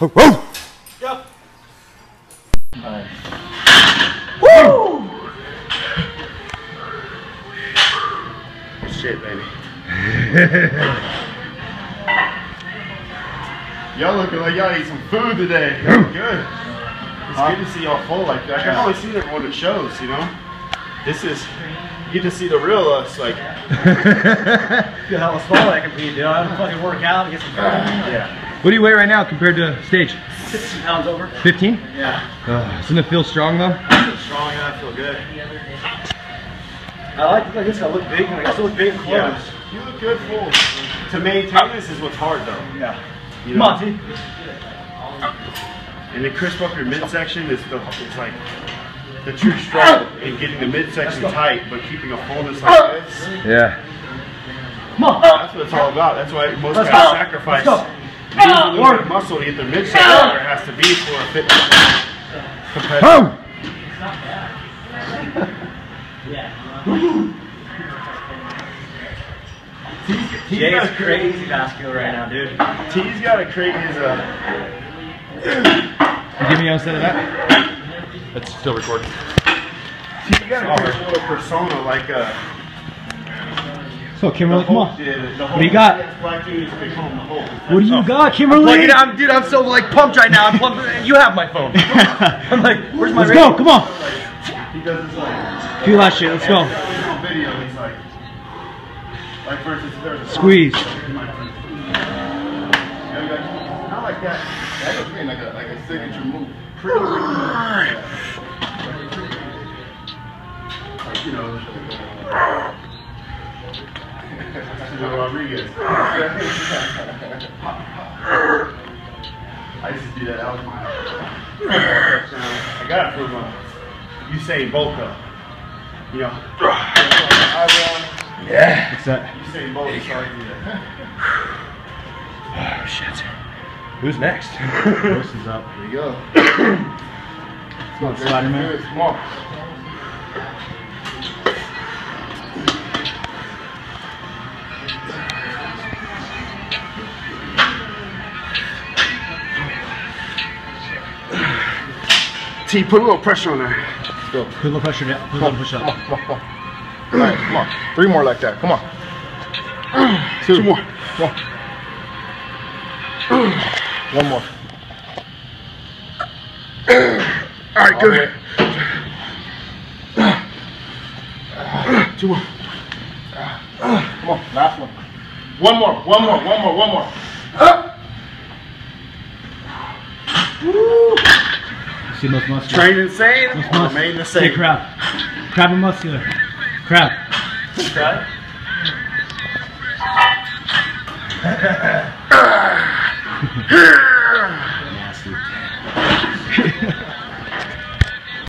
Yep. Nice. Woo! Good shit, baby. Y'all looking like y'all eat some food today. Good. It's good to see y'all full like that. I can always see everyone at shows, you know? This is, you get to see the real us, like. Look how small I can be, dude. I have to fucking work out and get some food. Yeah. What do you weigh right now compared to stage? 15 pounds over. 15? Yeah. Doesn't it feel strong though? I feel strong and I feel good. I like I guess I look big and I still look big and clothes. Yeah. You look good full. To maintain this is what's hard though. Yeah. You know? Monty. And to crisp up your midsection is the, it's like the true struggle in getting the midsection tight but keeping a fullness like this. Yeah. That's what it's all about. That's why most guys sacrifice. Or muscle to get their midsection there has to be for a fitness competitor. Oh. It's not bad. Yeah. Jay's crazy vascular right now, dude. T's got to create his. You give me a set of that? That's still recording. T's got to create his little persona like a. So Kimberly, come on. What do you got? What do you got, Kimberly? I'm dude, I'm so like pumped right now. I'm pumped. You have my phone. I'm like, where's my radio? Let's go, come on. He does this like. Do last shit, let's go. Video, he's like versus squeeze. I like that. That just being like a signature move. Pretty like, you know. Rodriguez. I used to do that out of my house. I got it from Usain Bolt. You know. Yeah. What's that? Usain Bolt. Oh shit. Who's next? This is up. Here you go. Come on, Spider-Man. Come on. T, put a little pressure on there. Let's go. Put a little pressure down. Put a little push up. All right, come on. Three more like that. Come on. Two more. One more. All right, good. Right. Two more. Come on, last one. One more. Woo! See, most muscular. Train insane. Most muscular. Made insane. Hey, crab and muscular. Crab.